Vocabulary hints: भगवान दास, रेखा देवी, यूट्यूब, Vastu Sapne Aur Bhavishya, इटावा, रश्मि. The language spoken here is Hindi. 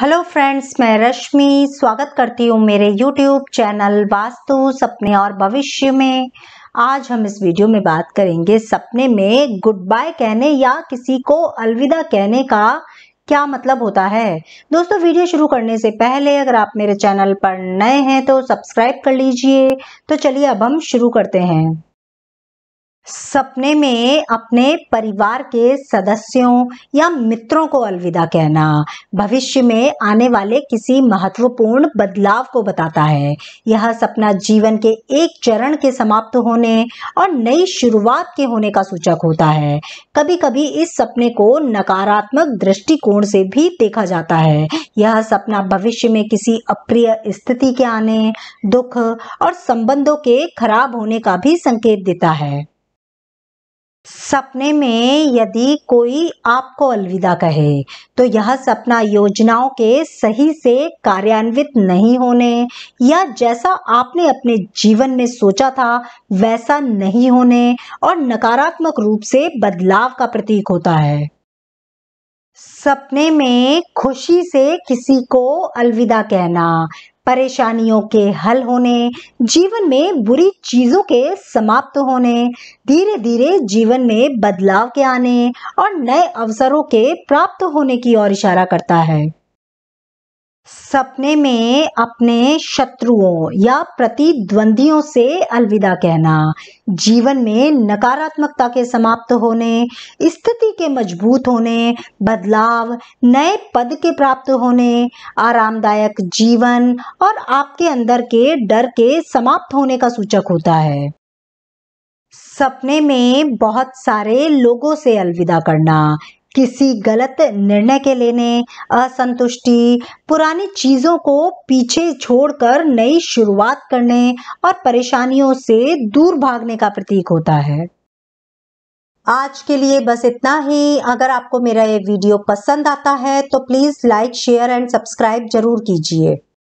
हेलो फ्रेंड्स, मैं रश्मि स्वागत करती हूँ मेरे यूट्यूब चैनल वास्तु सपने और भविष्य में। आज हम इस वीडियो में बात करेंगे सपने में गुड बाय कहने या किसी को अलविदा कहने का क्या मतलब होता है। दोस्तों, वीडियो शुरू करने से पहले अगर आप मेरे चैनल पर नए हैं तो सब्सक्राइब कर लीजिए। तो चलिए अब हम शुरू करते हैं। सपने में अपने परिवार के सदस्यों या मित्रों को अलविदा कहना भविष्य में आने वाले किसी महत्वपूर्ण बदलाव को बताता है। यह सपना जीवन के एक चरण के समाप्त होने और नई शुरुआत के होने का सूचक होता है। कभी कभी इस सपने को नकारात्मक दृष्टिकोण से भी देखा जाता है। यह सपना भविष्य में किसी अप्रिय स्थिति के आने, दुख और संबंधों के खराब होने का भी संकेत देता है। सपने में यदि कोई आपको अलविदा कहे तो यह सपना योजनाओं के सही से कार्यान्वित नहीं होने या जैसा आपने अपने जीवन में सोचा था वैसा नहीं होने और नकारात्मक रूप से बदलाव का प्रतीक होता है। सपने में खुशी से किसी को अलविदा कहना परेशानियों के हल होने, जीवन में बुरी चीजों के समाप्त होने, धीरे धीरे जीवन में बदलाव के आने और नए अवसरों के प्राप्त होने की ओर इशारा करता है। सपने में अपने शत्रुओं या प्रतिद्वंदियों से अलविदा कहना जीवन में नकारात्मकता के समाप्त होने, स्थिति के मजबूत होने, बदलाव, नए पद के प्राप्त होने, आरामदायक जीवन और आपके अंदर के डर के समाप्त होने का सूचक होता है। सपने में बहुत सारे लोगों से अलविदा करना किसी गलत निर्णय के लेने, असंतुष्टि, पुरानी चीजों को पीछे छोड़कर नई शुरुआत करने और परेशानियों से दूर भागने का प्रतीक होता है। आज के लिए बस इतना ही। अगर आपको मेरा ये वीडियो पसंद आता है तो please like, share and subscribe जरूर कीजिए।